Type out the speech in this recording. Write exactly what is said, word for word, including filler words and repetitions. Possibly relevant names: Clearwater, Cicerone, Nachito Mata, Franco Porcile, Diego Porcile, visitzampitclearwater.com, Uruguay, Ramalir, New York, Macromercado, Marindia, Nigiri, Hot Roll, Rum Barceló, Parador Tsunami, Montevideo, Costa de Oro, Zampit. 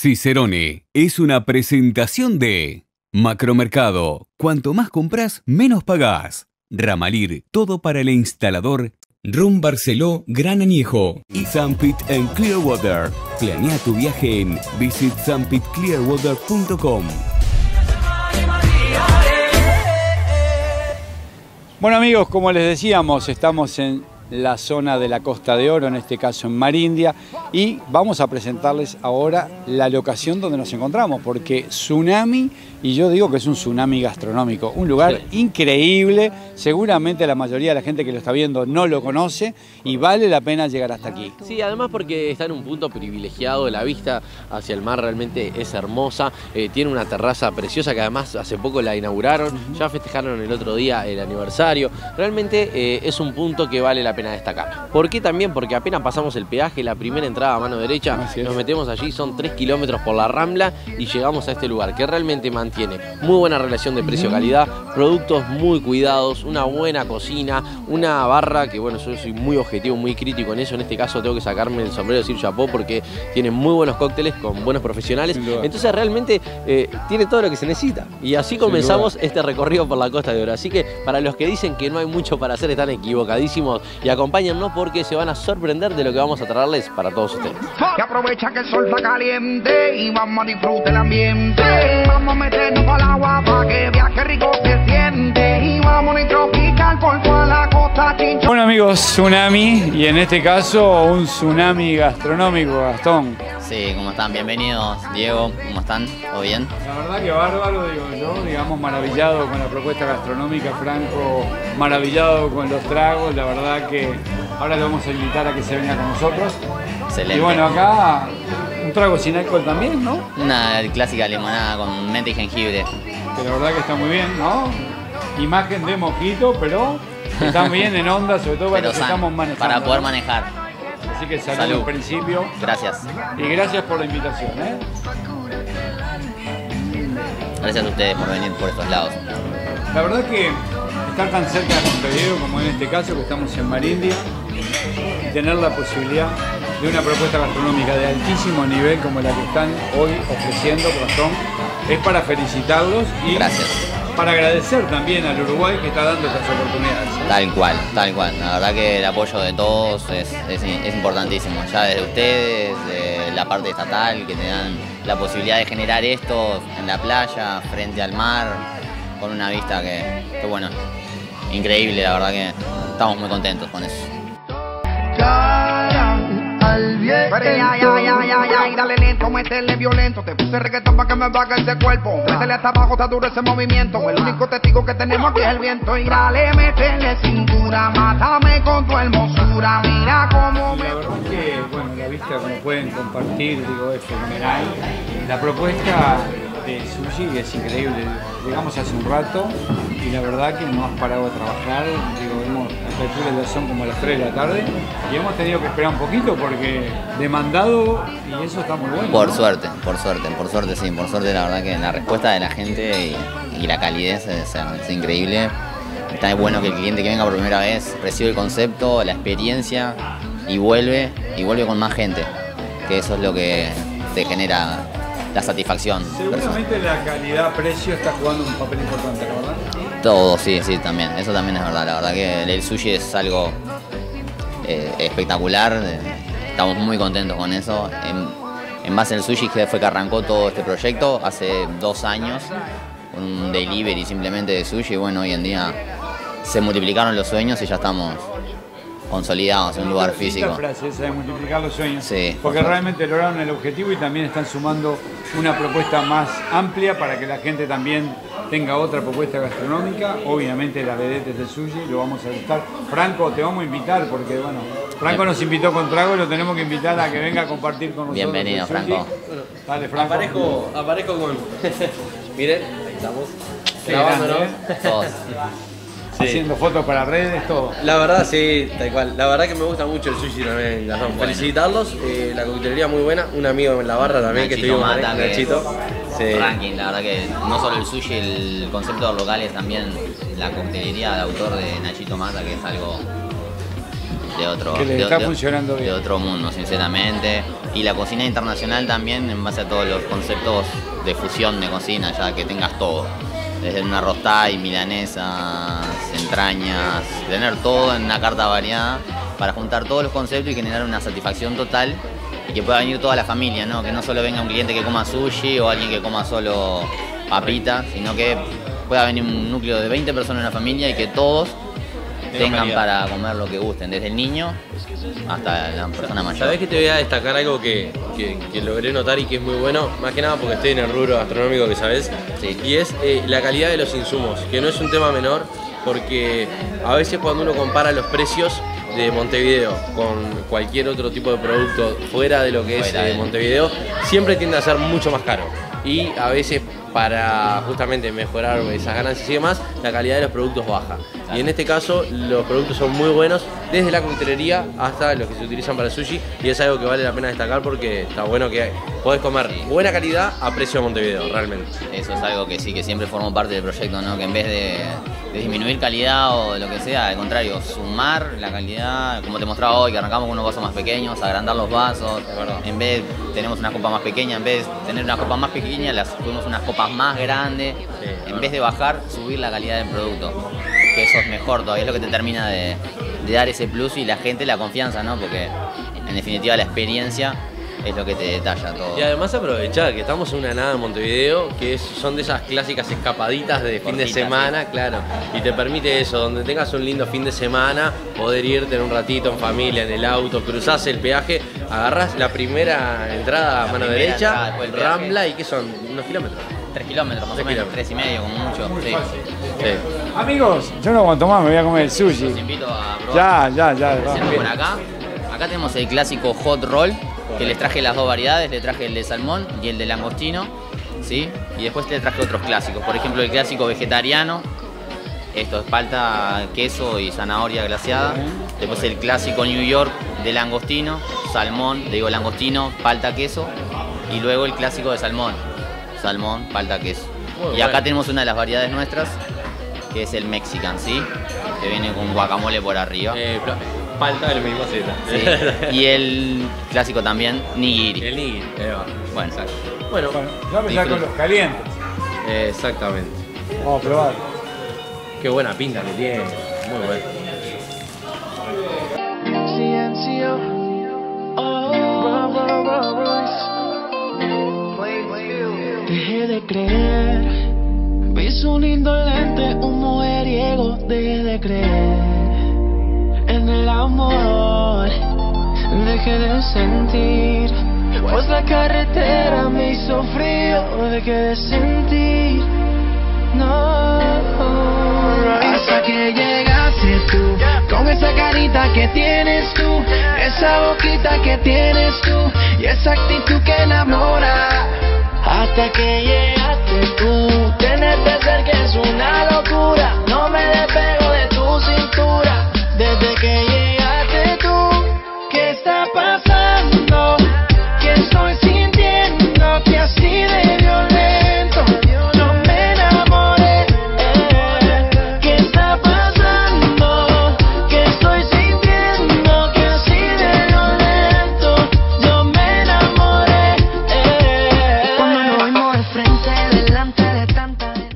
Cicerone es una presentación de Macromercado. Cuanto más compras, menos pagás. Ramalir, todo para el instalador. Rum Barceló, gran añejo. Y Zampit en Clearwater. Planea tu viaje en visit zampit clearwater punto com. Bueno amigos, como les decíamos, estamos en la zona de la Costa de Oro, en este caso en Marindia, y vamos a presentarles ahora la locación donde nos encontramos, porque tsunami, y yo digo que es un tsunami gastronómico, un lugar sí. increíble, seguramente la mayoría de la gente que lo está viendo no lo conoce, y vale la pena llegar hasta aquí. Sí, además porque está en un punto privilegiado, la vista hacia el mar realmente es hermosa, eh, tiene una terraza preciosa que además hace poco la inauguraron, uh-huh. ya festejaron el otro día el aniversario, realmente eh, es un punto que vale la pena pena destacar. ¿Por qué también? Porque apenas pasamos el peaje, la primera entrada a mano derecha, nos metemos allí, son tres kilómetros por la Rambla y llegamos a este lugar que realmente mantiene muy buena relación de precio-calidad, productos muy cuidados, una buena cocina, una barra que, bueno, yo soy muy objetivo, muy crítico en eso, en este caso tengo que sacarme el sombrero y decir chapó porque tiene muy buenos cócteles con buenos profesionales, entonces realmente eh, tiene todo lo que se necesita y así comenzamos este recorrido por la Costa de Oro, así que para los que dicen que no hay mucho para hacer están equivocadísimos. Y acompáñennos porque se van a sorprender de lo que vamos a traerles para todos ustedes. Y aprovecha que el sol está caliente y vamos a disfrutar el ambiente. Vamos a meternos para el agua para que viaje rico se siente. Y vamos a tropical por toda la costa chinchón. Bueno amigos, tsunami, y en este caso un tsunami gastronómico, Gastón. Sí, ¿cómo están? Bienvenidos, Diego, ¿cómo están? ¿Todo bien? La verdad que bárbaro, digo yo, digamos, maravillado con la propuesta gastronómica, Franco, maravillado con los tragos, la verdad que... que ahora le vamos a invitar a que se venga con nosotros. Excelente. Y bueno, acá un trago sin alcohol también, ¿no? Una clásica limonada con menta y jengibre. Que la verdad que está muy bien, ¿no? Imagen de mojito, pero está bien en onda, sobre todo para, que estamos manejando, para poder manejar. Así que salud, salud. En principio. Gracias. Y gracias por la invitación, ¿eh? Gracias a ustedes por venir por estos lados. La verdad que estar tan cerca de Montevideo como en este caso, que estamos en Marindia, y tener la posibilidad de una propuesta gastronómica de altísimo nivel como la que están hoy ofreciendo, Gastón, es para felicitarlos y gracias. Para agradecer también al Uruguay que está dando estas oportunidades. Tal cual, tal cual. La verdad que el apoyo de todos es, es, es importantísimo. Ya desde ustedes, de la parte estatal, que te dan la posibilidad de generar esto en la playa, frente al mar, con una vista que, que, bueno, increíble, la verdad que estamos muy contentos con eso. Dale lento, métele violento, te puse reggaetón para que me baje ese cuerpo. Métele hasta abajo, está duro ese movimiento. El único testigo que tenemos aquí es el viento. Y dale, métele cintura, mátame con tu hermosura. Mira cómo me... La verdad que, bueno, la vista como pueden compartir, digo, es fenomenal. La propuesta de sushi es increíble. Llegamos hace un rato y la verdad que no has parado de trabajar. Digo, hemos, las alturas son como a las tres de la tarde y hemos tenido que esperar un poquito porque demandado, y eso está muy bueno. Por ¿no? suerte, por suerte, por suerte, sí, por suerte la verdad que la respuesta de la gente y, y la calidez es, es increíble. Está bueno que el cliente que venga por primera vez recibe el concepto, la experiencia y vuelve, y vuelve con más gente, que eso es lo que te genera la satisfacción. Seguramente personal. La calidad-precio está jugando un papel importante, ¿verdad? Todo, sí, sí, también. Eso también es verdad. La verdad que el sushi es algo eh, espectacular. Estamos muy contentos con eso. En, en base al sushi que fue que arrancó todo este proyecto hace dos años. Un delivery simplemente de sushi. Bueno, hoy en día se multiplicaron los sueños y ya estamos consolidados en un lugar físico. Frase esa de multiplicar los sueños. Sí, porque realmente lograron el objetivo y también están sumando una propuesta más amplia para que la gente también tenga otra propuesta gastronómica. Obviamente las vedetes del sushi lo vamos a visitar. Franco, te vamos a invitar porque, bueno, Franco nos invitó con trago y lo tenemos que invitar a que venga a compartir con nosotros. Bienvenido, Franco. Dale, Franco. Aparezco, aparezco con... Miren, ahí estamos. Grabándonos. Todos. Sí. Haciendo fotos para redes, todo. La verdad, sí, tal cual. La verdad que me gusta mucho el sushi también. Bueno. Felicitarlos, eh, la coctelería muy buena. Un amigo en la barra también, Nachito que estuvimos Mata, que Nachito. Sí. Ranking, la verdad que no solo el sushi, el concepto local es también la coctelería de autor de Nachito Mata, que es algo de otro, que les está de, funcionando de, bien. De otro mundo, sinceramente. Y la cocina internacional también, en base a todos los conceptos de fusión de cocina, ya que tengas todo. Desde una rostay, milanesas, entrañas, tener todo en una carta variada para juntar todos los conceptos y generar una satisfacción total y que pueda venir toda la familia, ¿no? Que no solo venga un cliente que coma sushi o alguien que coma solo papita, sino que pueda venir un núcleo de veinte personas en la familia y que todos tengan para comer lo que gusten, desde el niño hasta la persona mayor. Sabés que te voy a destacar algo que, que, que logré notar y que es muy bueno, más que nada porque estoy en el rubro gastronómico que sabés, sí. Y es eh, la calidad de los insumos, que no es un tema menor, porque a veces cuando uno compara los precios de Montevideo con cualquier otro tipo de producto fuera de lo que fuera es eh, Montevideo, siempre tiende a ser mucho más caro. Y a veces para justamente mejorar esas ganancias y demás, la calidad de los productos baja. Y en este caso los productos son muy buenos, desde la coctelería hasta los que se utilizan para el sushi, y es algo que vale la pena destacar porque está bueno que podés comer buena calidad a precio de Montevideo, realmente. Eso es algo que sí, que siempre formo parte del proyecto, ¿no? Que en vez de, de disminuir calidad o lo que sea, al contrario, sumar la calidad, como te mostraba hoy, que arrancamos con unos vasos más pequeños, agrandar los vasos, en vez tenemos una copa más pequeña, en vez de tener una copa más pequeña, las tuvimos unas copas más grandes, sí, en bueno. vez de bajar, subir la calidad del producto. Que eso es mejor todavía, es lo que te termina de, de dar ese plus y la gente la confianza, ¿no? Porque en definitiva la experiencia es lo que te detalla todo. Y además aprovechar que estamos en una nada de Montevideo, que es, son de esas clásicas escapaditas de Cortita, fin de semana, sí. Claro, y te permite eso, donde tengas un lindo fin de semana, poder irte en un ratito en familia, en el auto, cruzás el peaje, agarrás la primera entrada a mano derecha, entrada, Rambla, y que son unos kilómetros. tres kilómetros, más o menos, tres y medio como mucho. Muy sí. Fácil. Sí. Amigos, yo no aguanto más, me voy a comer el sushi. Los invito a probar. Ya, ya, ya. Por acá. Acá tenemos el clásico Hot Roll, que les traje las dos variedades, le traje el de salmón y el de langostino, ¿sí? Y después le traje otros clásicos, por ejemplo el clásico vegetariano, esto es palta, queso y zanahoria glaseada. Después el clásico New York de langostino, salmón, digo langostino, palta, queso. Y luego el clásico de salmón, salmón, palta, queso. Y acá tenemos una de las variedades nuestras, que es el Mexican, ¿sí? Que viene con guacamole por arriba. Eh, Palta de la misma seta. Sí. Y el clásico también, Nigiri. El Nigiri, eh, bueno. Exacto. Bueno, bueno, ya me saco los calientes. Eh, exactamente. Vamos a probar. Qué buena pinta que tiene. Muy buena. Dejé de creer. Ves un indolente, un mujeriego. Dejé de creer en el amor, dejé de sentir, pues la carretera me hizo frío, dejé de sentir, no, hasta que llegaste tú, con esa carita que tienes tú, esa boquita que tienes tú, y esa actitud que enamora, hasta que llegaste tú, tenerte cerca es una locura, no me despego de tu cintura. Desde que llegaste tú, ¿qué está pasando?